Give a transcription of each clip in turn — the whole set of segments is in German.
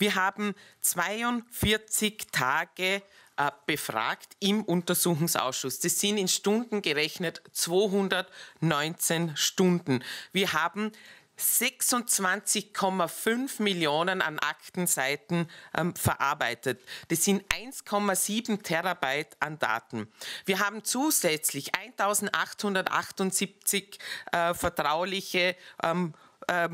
Wir haben 42 Tage befragt im Untersuchungsausschuss. Das sind in Stunden gerechnet 219 Stunden. Wir haben 26,5 Millionen an Aktenseiten verarbeitet. Das sind 1,7 Terabyte an Daten. Wir haben zusätzlich 1878 vertrauliche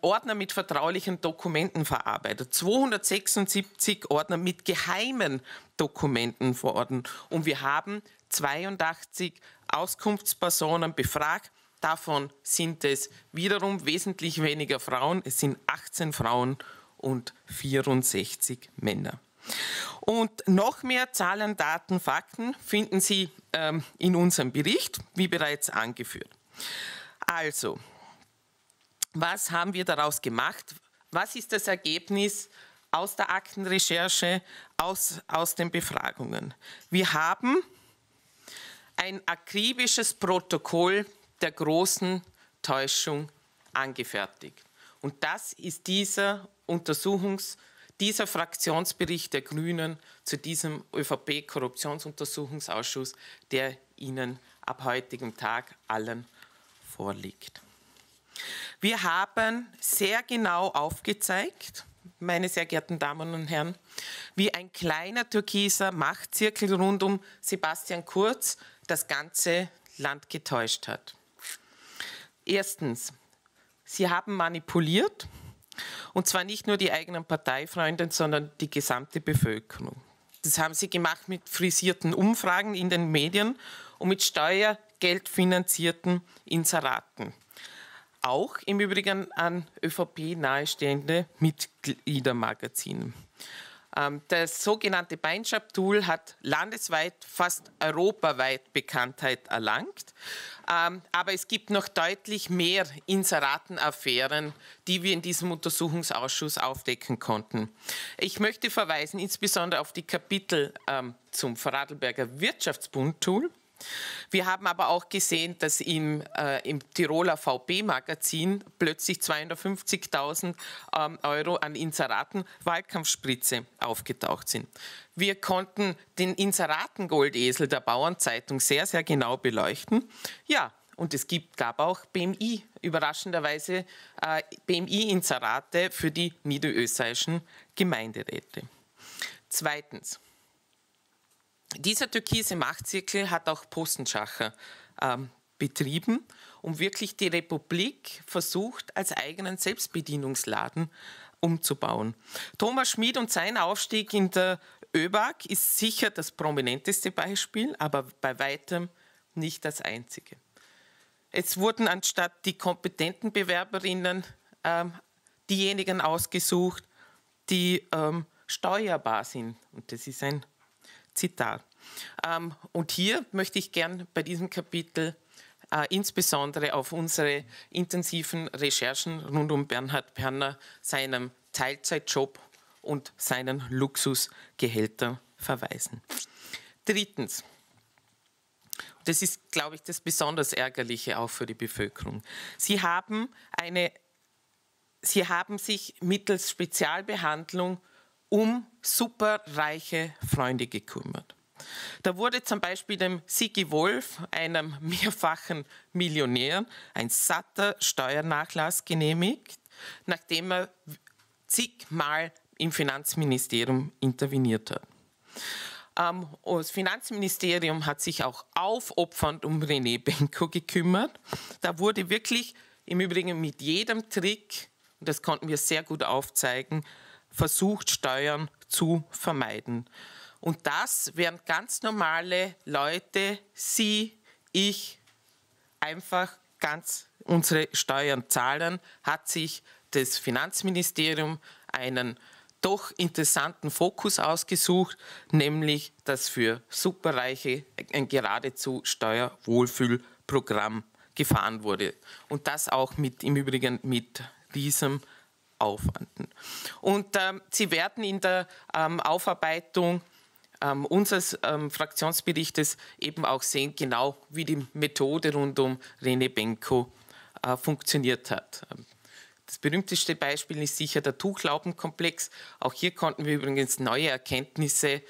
Ordner mit vertraulichen Dokumenten verarbeitet, 276 Ordner mit geheimen Dokumenten verordnet und wir haben 82 Auskunftspersonen befragt. Davon sind es wiederum wesentlich weniger Frauen. Es sind 18 Frauen und 64 Männer. Und noch mehr Zahlen, Daten, Fakten finden Sie in unserem Bericht, wie bereits angeführt. Also, was haben wir daraus gemacht? Was ist das Ergebnis aus der Aktenrecherche, aus den Befragungen? Wir haben ein akribisches Protokoll der großen Täuschung angefertigt. Und das ist dieser Fraktionsbericht der Grünen zu diesem ÖVP-Korruptionsuntersuchungsausschuss, der Ihnen ab heutigem Tag allen vorliegt. Wir haben sehr genau aufgezeigt, meine sehr geehrten Damen und Herren, wie ein kleiner türkiser Machtzirkel rund um Sebastian Kurz das ganze Land getäuscht hat. Erstens, Sie haben manipuliert, und zwar nicht nur die eigenen Parteifreunde, sondern die gesamte Bevölkerung. Das haben Sie gemacht mit frisierten Umfragen in den Medien und mit Steuergeld finanzierten Inseraten. Auch im Übrigen an ÖVP nahestehende Mitgliedermagazinen. Das sogenannte Beinschab-Tool hat landesweit, fast europaweit Bekanntheit erlangt. Aber es gibt noch deutlich mehr Inseratenaffären, die wir in diesem Untersuchungsausschuss aufdecken konnten. Ich möchte verweisen insbesondere auf die Kapitel zum Vorarlberger Wirtschaftsbund-Tool. Wir haben aber auch gesehen, dass im Tiroler VB-Magazin plötzlich 250.000 Euro an Inseraten Wahlkampfspritze aufgetaucht sind. Wir konnten den Inseratengoldesel der Bauernzeitung sehr, sehr genau beleuchten. Ja, und es gab auch BMI, überraschenderweise BMI-Inserate für die niederösterreichischen Gemeinderäte. Zweitens. Dieser türkise Machtzirkel hat auch Postenschacher betrieben und wirklich die Republik versucht, als eigenen Selbstbedienungsladen umzubauen. Thomas Schmid und sein Aufstieg in der ÖBAG ist sicher das prominenteste Beispiel, aber bei weitem nicht das einzige. Es wurden anstatt die kompetenten Bewerberinnen diejenigen ausgesucht, die steuerbar sind. Und das ist ein Zitat. Und hier möchte ich gern bei diesem Kapitel insbesondere auf unsere intensiven Recherchen rund um Bernhard Perner, seinem Teilzeitjob und seinen Luxusgehältern verweisen. Drittens, das ist, glaube ich, das besonders Ärgerliche auch für die Bevölkerung. Sie haben sich mittels Spezialbehandlung um superreiche Freunde gekümmert. Da wurde zum Beispiel dem Sigi Wolf, einem mehrfachen Millionär, ein satter Steuernachlass genehmigt, nachdem er zigmal im Finanzministerium interveniert hat. Das Finanzministerium hat sich auch aufopfernd um René Benko gekümmert. Da wurde wirklich im Übrigen mit jedem Trick, und das konnten wir sehr gut aufzeigen, versucht, Steuern zu vermeiden. Und das, während ganz normale Leute, Sie, ich, einfach ganz unsere Steuern zahlen, hat sich das Finanzministerium einen doch interessanten Fokus ausgesucht, nämlich das für Superreiche ein geradezu Steuerwohlfühlprogramm gefahren wurde. Und das auch mit, im Übrigen mit diesem Aufwanden. Und Sie werden in der Aufarbeitung unseres Fraktionsberichtes eben auch sehen, genau wie die Methode rund um René Benko funktioniert hat. Das berühmteste Beispiel ist sicher der Tuchlaubenkomplex. Auch hier konnten wir übrigens neue Erkenntnisse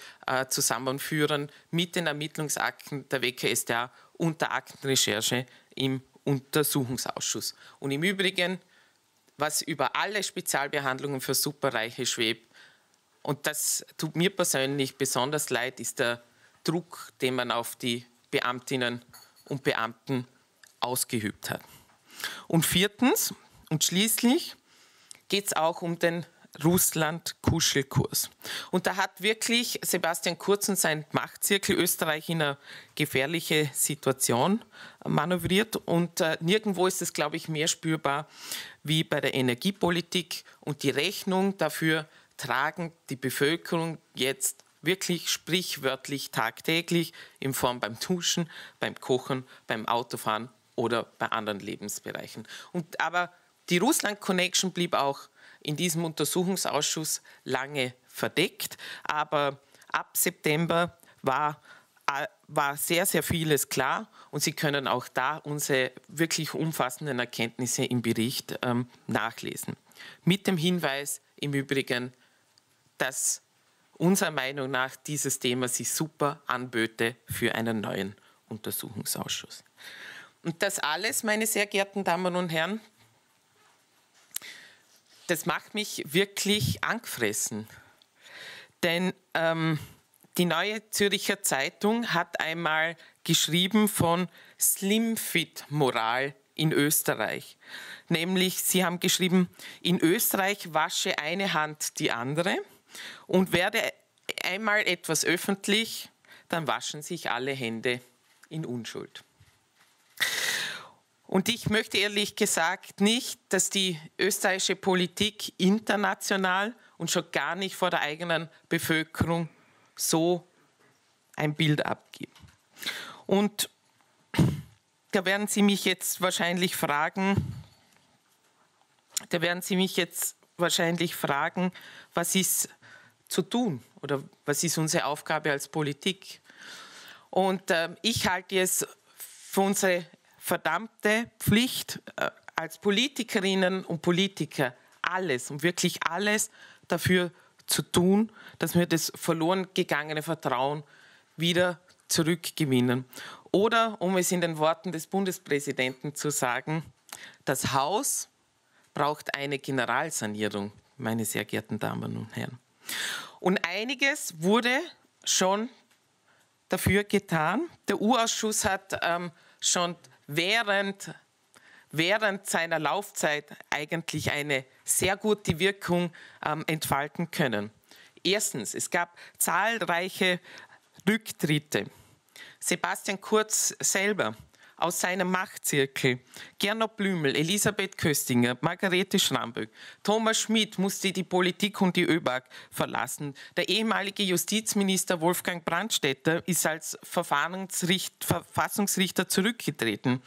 zusammenführen mit den Ermittlungsakten der WKStA und der Aktenrecherche im Untersuchungsausschuss. Und im Übrigen, was über alle Spezialbehandlungen für Superreiche schwebt, und das tut mir persönlich besonders leid, ist der Druck, den man auf die Beamtinnen und Beamten ausgeübt hat. Und viertens und schließlich geht es auch um den Russland-Kuschelkurs. Und da hat wirklich Sebastian Kurz und sein Machtzirkel Österreich in eine gefährliche Situation manövriert. Und nirgendwo ist es, glaube ich, mehr spürbar wie bei der Energiepolitik. Und die Rechnung dafür tragen die Bevölkerung jetzt wirklich sprichwörtlich tagtäglich in Form beim Duschen, beim Kochen, beim Autofahren oder bei anderen Lebensbereichen. Aber die Russland-Connection blieb auch in diesem Untersuchungsausschuss lange verdeckt. Aber ab September war sehr, sehr vieles klar. Und Sie können auch da unsere wirklich umfassenden Erkenntnisse im Bericht nachlesen. Mit dem Hinweis im Übrigen, dass unserer Meinung nach dieses Thema sich super anböte für einen neuen Untersuchungsausschuss. Und das alles, meine sehr geehrten Damen und Herren, das macht mich wirklich angefressen. Denn die Neue Zürcher Zeitung hat einmal geschrieben von Slimfit-Moral in Österreich. Nämlich, sie haben geschrieben, in Österreich wasche eine Hand die andere und werde einmal etwas öffentlich, dann waschen sich alle Hände in Unschuld. Und ich möchte ehrlich gesagt nicht, dass die österreichische Politik international und schon gar nicht vor der eigenen Bevölkerung so ein Bild abgibt. Und da werden Sie mich jetzt wahrscheinlich fragen, was ist zu tun oder was ist unsere Aufgabe als Politik? Und ich halte es für unsere verdammte Pflicht als Politikerinnen und Politiker, alles und wirklich alles dafür zu tun, dass wir das verloren gegangene Vertrauen wieder zurückgewinnen. Oder, um es in den Worten des Bundespräsidenten zu sagen, das Haus braucht eine Generalsanierung, meine sehr geehrten Damen und Herren. Und einiges wurde schon dafür getan. Der U-Ausschuss hat schon während seiner Laufzeit eigentlich eine sehr gute Wirkung entfalten können. Erstens, es gab zahlreiche Rücktritte. Sebastian Kurz selber aus seinem Machtzirkel, Gernot Blümel, Elisabeth Köstinger, Margarete Schramböck, Thomas Schmid musste die Politik und die ÖBAG verlassen. Der ehemalige Justizminister Wolfgang Brandstetter ist als Verfassungsrichter zurückgetreten.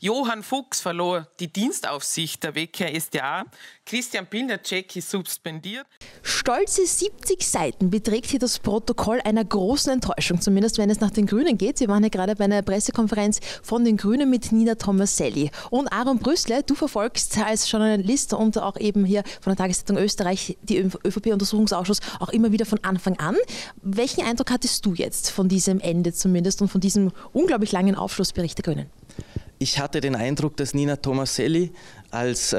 Johann Fuchs verlor die Dienstaufsicht der WKStA. Christian Pinderczek ist suspendiert. Stolze 70 Seiten beträgt hier das Protokoll einer großen Enttäuschung, zumindest wenn es nach den Grünen geht. Wir waren ja gerade bei einer Pressekonferenz von den Grünen mit Nina Tomaselli. Und Aaron Brüssle, du verfolgst als Journalist und auch eben hier von der Tageszeitung Österreich die ÖVP-Untersuchungsausschuss auch immer wieder von Anfang an. Welchen Eindruck hattest du jetzt von diesem Ende zumindest und von diesem unglaublich langen Aufschlussbericht der Grünen? Ich hatte den Eindruck, dass Nina Tomaselli als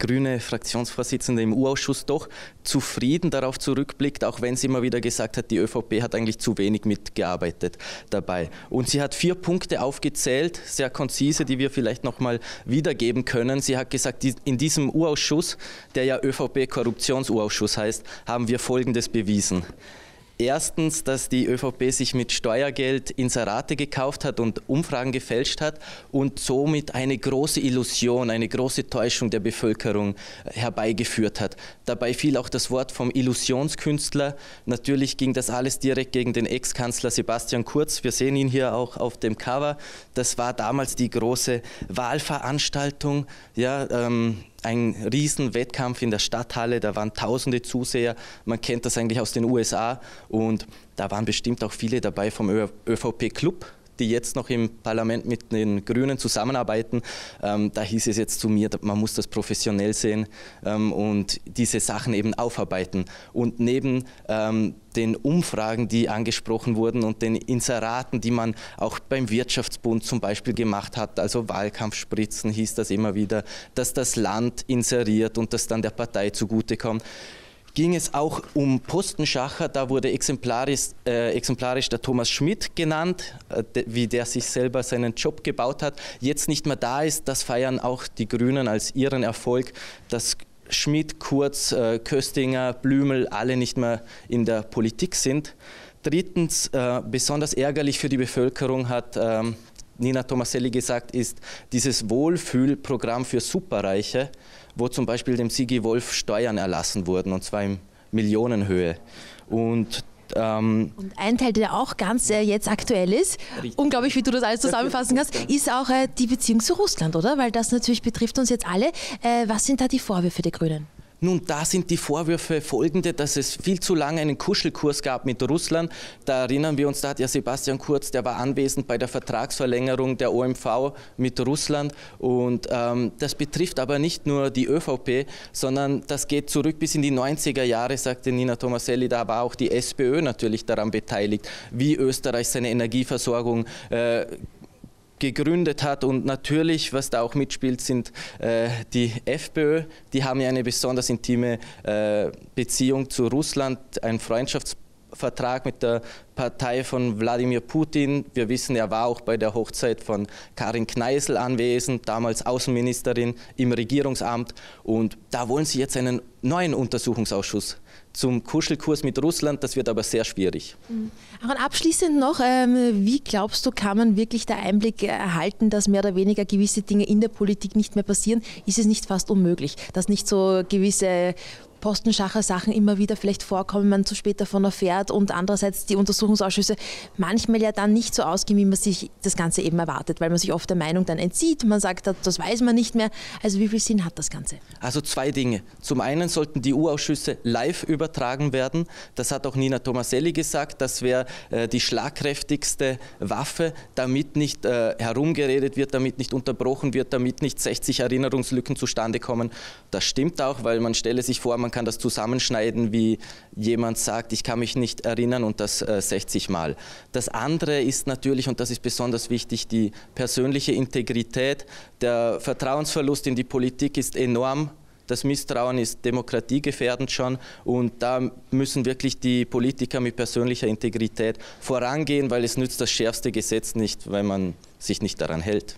grüne Fraktionsvorsitzende im U-Ausschuss doch zufrieden darauf zurückblickt, auch wenn sie immer wieder gesagt hat, die ÖVP hat eigentlich zu wenig mitgearbeitet dabei. Und sie hat 4 Punkte aufgezählt, sehr konzise, die wir vielleicht nochmal wiedergeben können. Sie hat gesagt, in diesem U-Ausschuss, der ja ÖVP-Korruptions-U-Ausschuss heißt, haben wir Folgendes bewiesen. Erstens, dass die ÖVP sich mit Steuergeld Inserate gekauft hat und Umfragen gefälscht hat und somit eine große Illusion, eine große Täuschung der Bevölkerung herbeigeführt hat. Dabei fiel auch das Wort vom Illusionskünstler. Natürlich ging das alles direkt gegen den Ex-Kanzler Sebastian Kurz. Wir sehen ihn hier auch auf dem Cover. Das war damals die große Wahlveranstaltung. Ja, ein Riesenwettkampf in der Stadthalle, da waren tausende Zuseher, man kennt das eigentlich aus den USA und da waren bestimmt auch viele dabei vom ÖVP-Club, die jetzt noch im Parlament mit den Grünen zusammenarbeiten, da hieß es jetzt zu mir, man muss das professionell sehen und diese Sachen eben aufarbeiten. Und neben den Umfragen, die angesprochen wurden und den Inseraten, die man auch beim Wirtschaftsbund zum Beispiel gemacht hat, also Wahlkampfspritzen hieß das immer wieder, dass das Land inseriert und das dann der Partei zugutekommt, ging es auch um Postenschacher. Da wurde exemplarisch der Thomas Schmid genannt, wie der sich selber seinen Job gebaut hat, jetzt nicht mehr da ist. Das feiern auch die Grünen als ihren Erfolg, dass Schmid, Kurz, Köstinger, Blümel alle nicht mehr in der Politik sind. Drittens, besonders ärgerlich für die Bevölkerung, hat Nina Tomaselli gesagt, ist dieses Wohlfühlprogramm für Superreiche, wo zum Beispiel dem Sigi Wolf Steuern erlassen wurden, und zwar in Millionenhöhe. Und ein Teil, der auch ganz jetzt aktuell ist, richtig. Unglaublich, wie du das alles zusammenfassen kannst, ist auch die Beziehung zu Russland, oder? Weil das natürlich betrifft uns jetzt alle. Was sind da die Vorwürfe der Grünen? Nun, da sind die Vorwürfe folgende, dass es viel zu lange einen Kuschelkurs gab mit Russland. Da erinnern wir uns, da hat ja Sebastian Kurz, der war anwesend bei der Vertragsverlängerung der OMV mit Russland. Und das betrifft aber nicht nur die ÖVP, sondern das geht zurück bis in die 90er Jahre, sagte Nina Tomaselli. Da war auch die SPÖ natürlich daran beteiligt, wie Österreich seine Energieversorgung gegründet hat. Und natürlich, was da auch mitspielt, sind die FPÖ. Die haben ja eine besonders intime Beziehung zu Russland, ein Freundschaftsvertrag mit der Partei von Wladimir Putin. Wir wissen, er war auch bei der Hochzeit von Karin Kneißl anwesend, damals Außenministerin im Regierungsamt. Und da wollen sie jetzt einen neuen Untersuchungsausschuss zum Kuschelkurs mit Russland. Das wird aber sehr schwierig. Aaron, abschließend noch, wie glaubst du, kann man wirklich den Einblick erhalten, dass mehr oder weniger gewisse Dinge in der Politik nicht mehr passieren? Ist es nicht fast unmöglich, dass nicht so gewisse Postenschacher-Sachen immer wieder vielleicht vorkommen, man zu spät davon erfährt, und andererseits die Untersuchungsausschüsse manchmal ja dann nicht so ausgehen, wie man sich das Ganze eben erwartet, weil man sich oft der Meinung dann entzieht, man sagt, das weiß man nicht mehr. Also wie viel Sinn hat das Ganze? Also zwei Dinge. Zum einen sollten die U-Ausschüsse live übertragen werden. Das hat auch Nina Tomaselli gesagt, das wäre die schlagkräftigste Waffe, damit nicht herumgeredet wird, damit nicht unterbrochen wird, damit nicht 60 Erinnerungslücken zustande kommen. Das stimmt auch, weil man stelle sich vor, man kann das zusammenschneiden, wie jemand sagt, ich kann mich nicht erinnern, und das 60 Mal. Das andere ist natürlich, und das ist besonders wichtig, die persönliche Integrität. Der Vertrauensverlust in die Politik ist enorm. Das Misstrauen ist demokratiegefährdend schon, und da müssen wirklich die Politiker mit persönlicher Integrität vorangehen, weil es nützt das schärfste Gesetz nicht, weil man sich nicht daran hält.